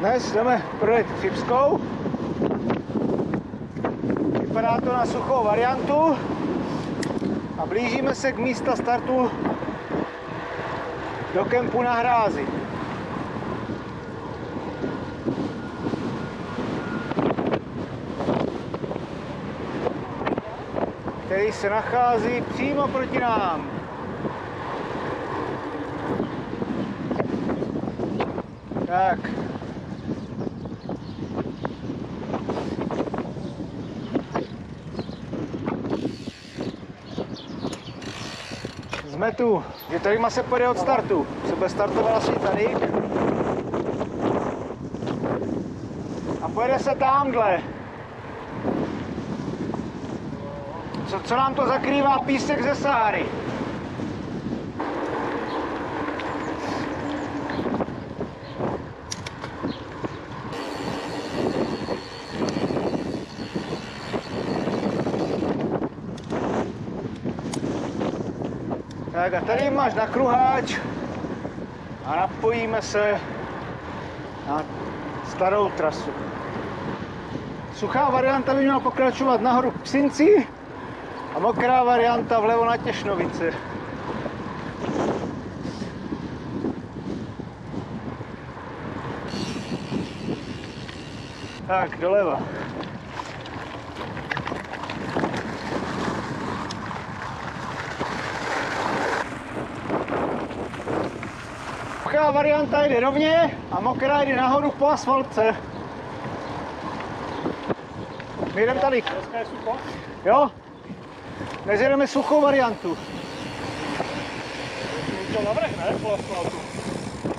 Dnes jdeme projet Chřibskou. Vypadá to na suchou variantu a blížíme se k místa startu do kempu na hrázi. Který se nachází přímo proti nám. Tak. Jsme tu. Je tady má se pojede od startu. Se bude startovat asi tady. A pojede se tamhle. Co nám to zakrývá písek ze Sahary. Tak a tady máš nakruháč a napojíme se na starou trasu. Suchá varianta by měla pokračovat nahoru k Psinci a mokrá varianta vlevo na Těšnovice. Tak, doleva. Suchá varianta jde rovně a mokrá jde nahoru po asfaltce. My jdeme tady. Jo? Dnes jedeme suchou variantu.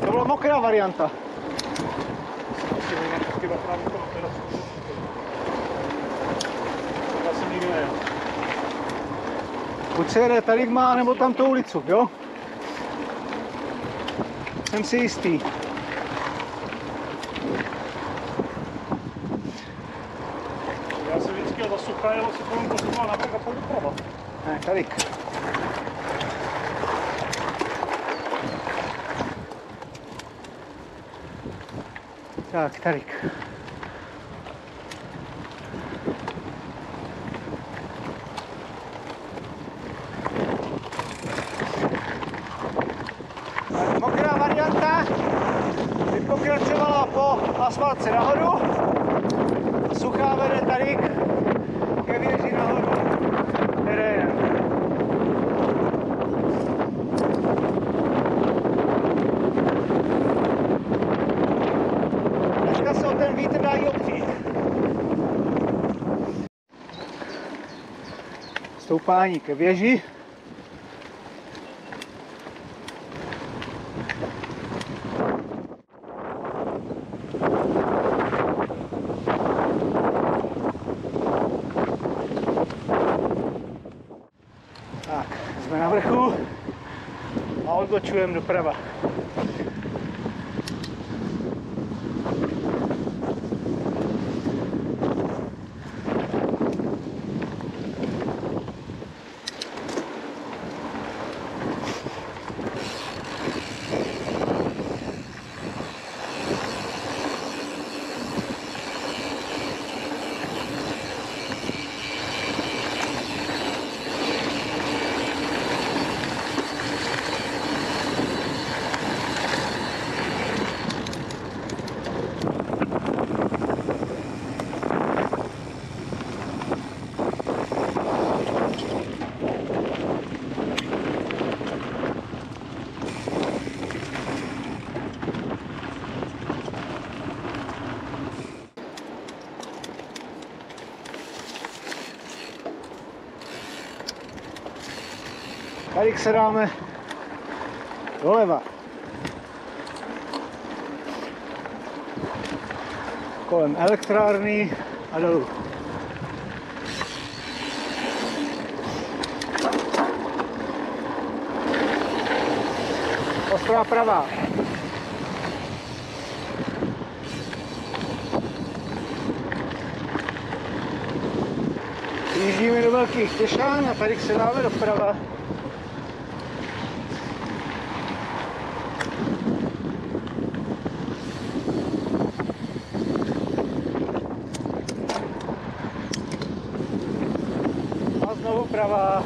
To byla mokrá varianta. Buď se jede tady má, nebo tam tu ulicu, jo? Jsem si jistý. Já jsem vždycky za suchá jel, se tomu postupoval na tak a půjdu prava. Ne, tady. Tak, tady. Mokrá varianta by pokračovala po asfaltce nahoru a suchá vede tady ke věži nahoru terénem. Dneska se o ten vítr dá i opřít. Stoupání ke věži. Tak, jsme na vrchu a odbočujeme doprava. Tady se dáme doleva. Kolem elektrárny a dolů. Ostrá pravá. Jíždíme do Velkých Těšan a tady se dáme doprava. doprava.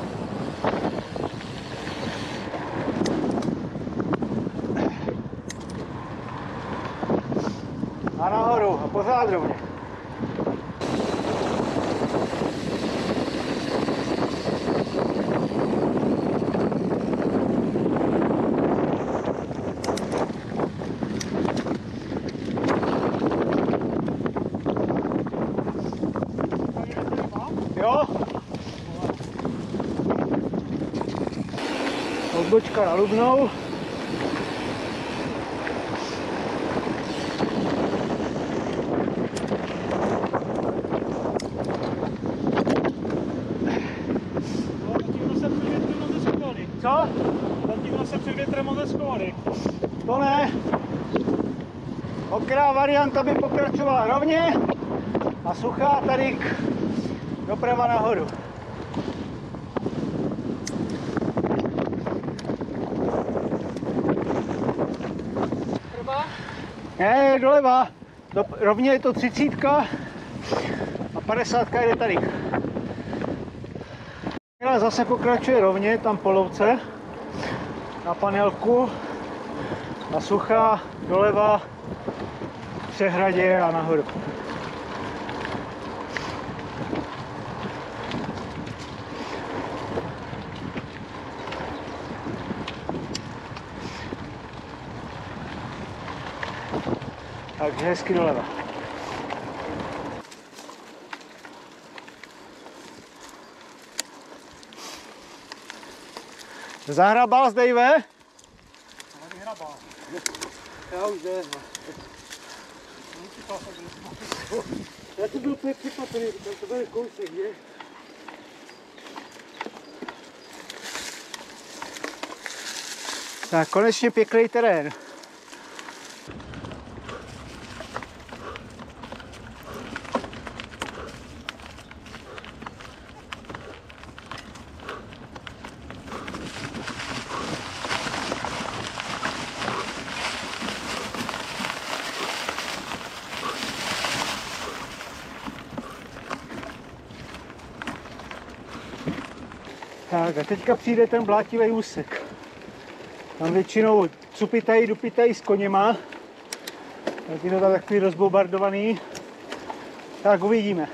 A nahoru a po zádrobně. Odbočka na Lubnou. Zatím se před větrem moc zeskovali. To ne. Okrá varianta by pokračovala rovně a suchá tady doprava nahoru. Ne, doleva. Rovně je to 30 a 50 jde tady. Zase pokračuje rovně, tam po louce, na panelku, a suchá doleva k přehradě a nahoru. Takže hezky doleva. Zahrabal zde Dave? Zahrabal. Já už jde. Já to byl připatrý, to byl kousek, že? Tak konečně pěkný terén. Tak a teďka přijde ten blátivý úsek. Tam většinou cupitají, dupitají s koněma. Tak je to tam takový rozbombardovaný. Tak uvidíme.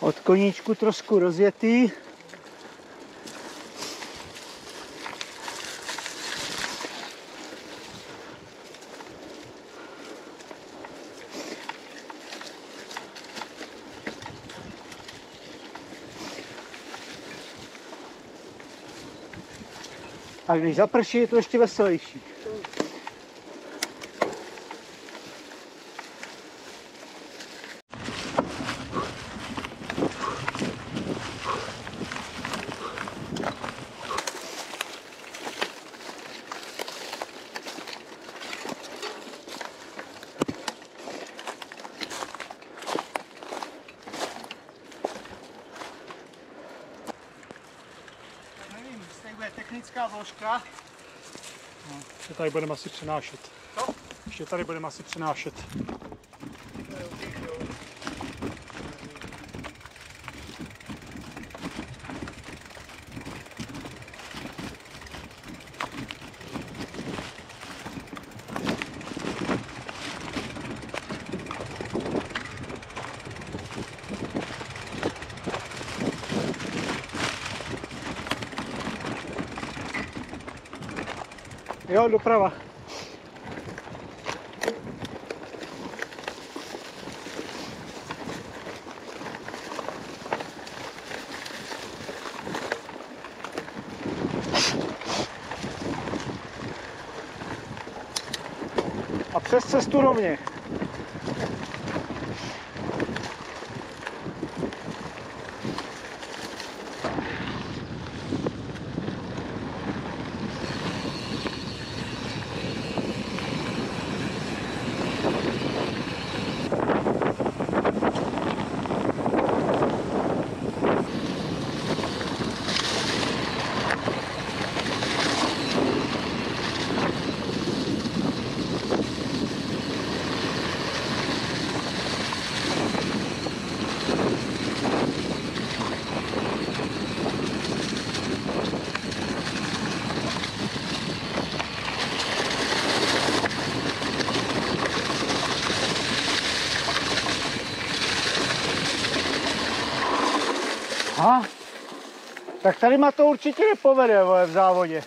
Od koníčku trošku rozjetý. A když zaprší, je to ještě veselější. Technická vložka. No, ještě tady budeme asi přenášet. Co? Ještě tady budeme asi přenášet. Jo, doprava. A přes cestu rovně. Aha. Tak tady ma to určitě nepovede v závodě.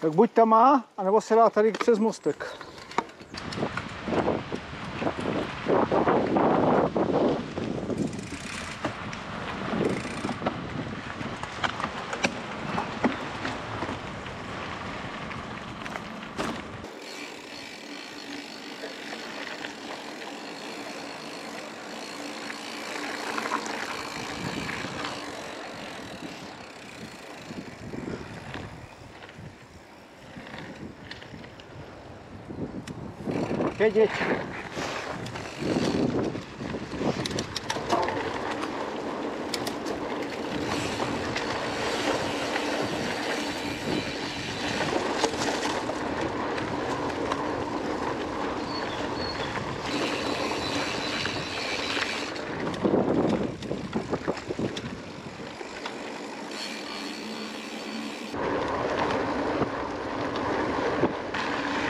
Tak buď tam má, anebo se dá tady přes mostek. Jeď.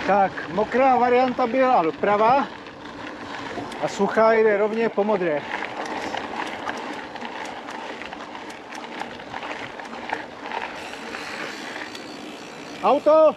Tak, mokrá varianta byla doprava a suchá jde rovně po modré. Auto!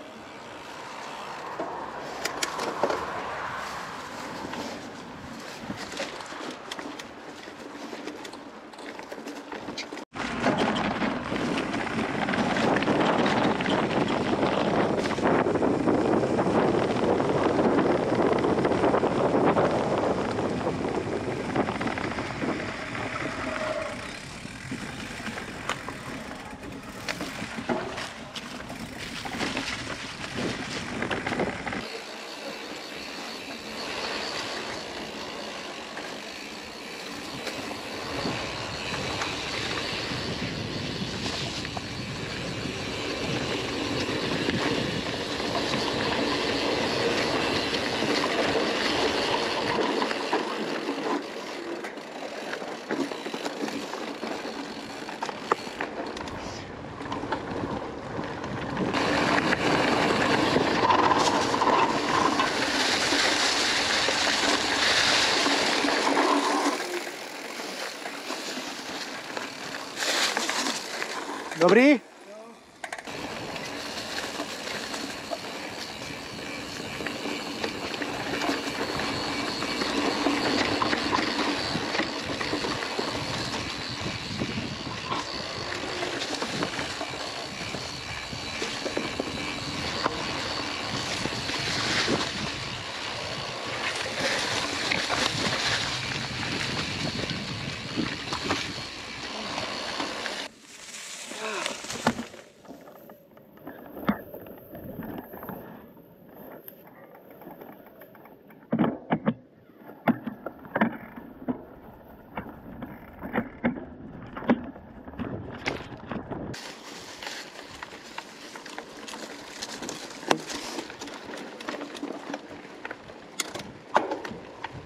Dobrý?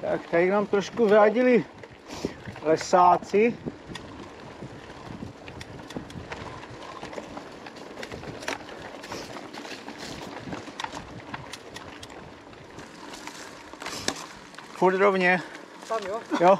Tak tady nám trošku vyradili lesáci. Furt rovně. Tam jo? Jo.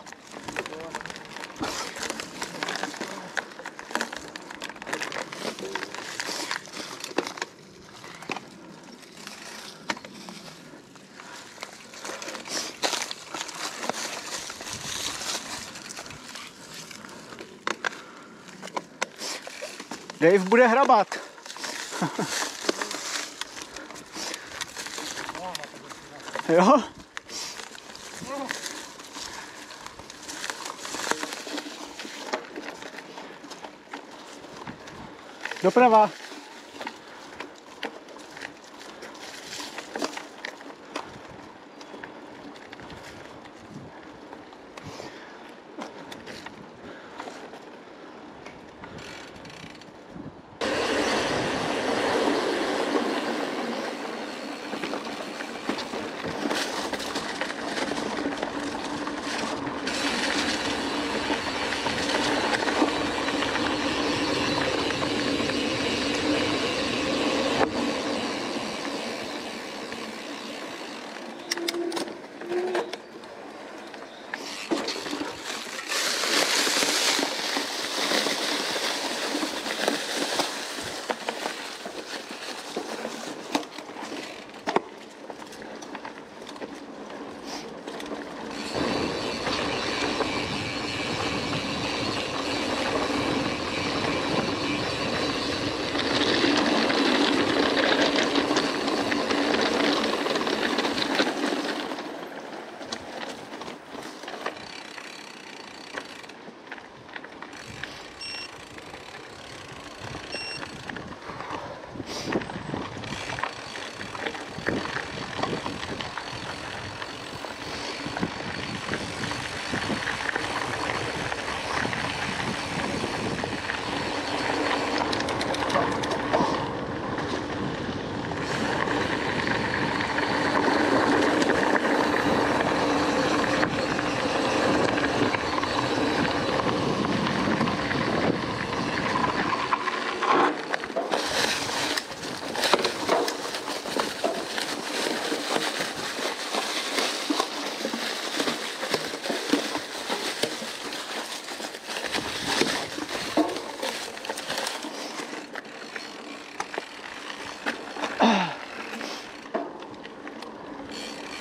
Dave bude hrabat. Jo? Doprava.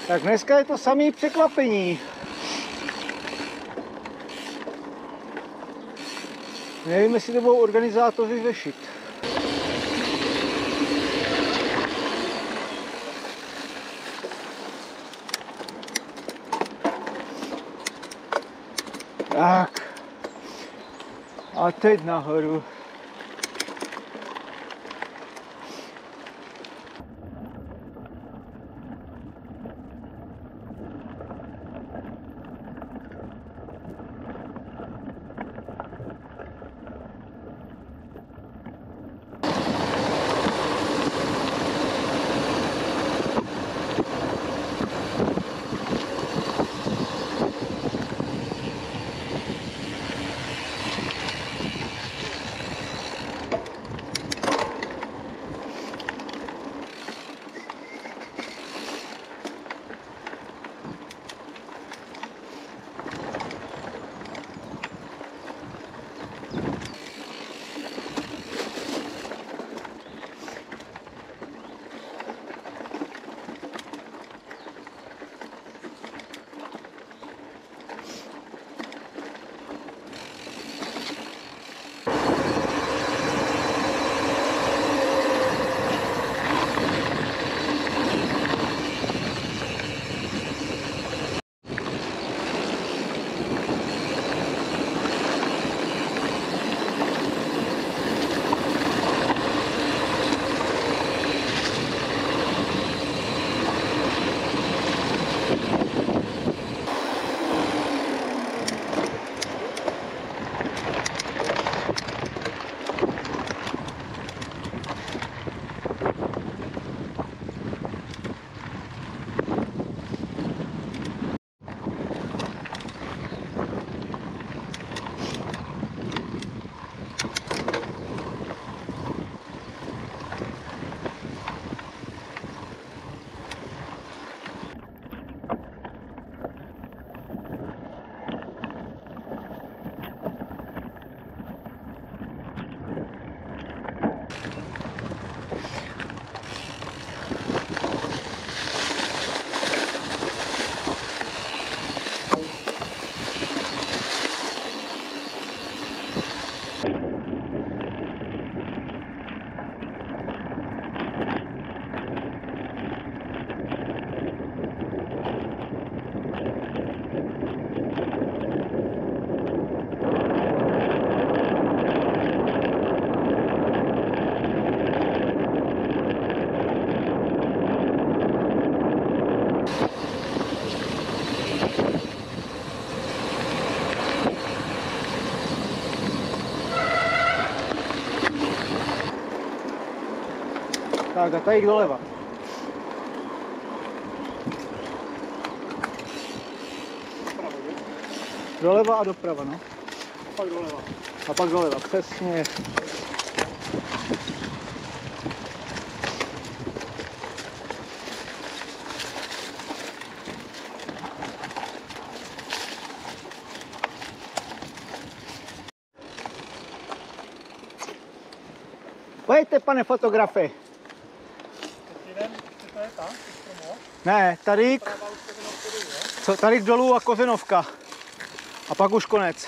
Tak dneska je to samé překvapení. Nevím, jestli to budou organizátoři řešit. Tak. A teď nahoru. tak tady doleva. Doleva a doprava, no. A pak doleva. A pak doleva, přesně. Pojďte, pane fotografe. Ne, tady, tady dolů a Kořenovka. A pak už konec.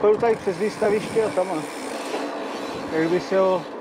Pojdu tady přes výstaviště a tam, jak by se ho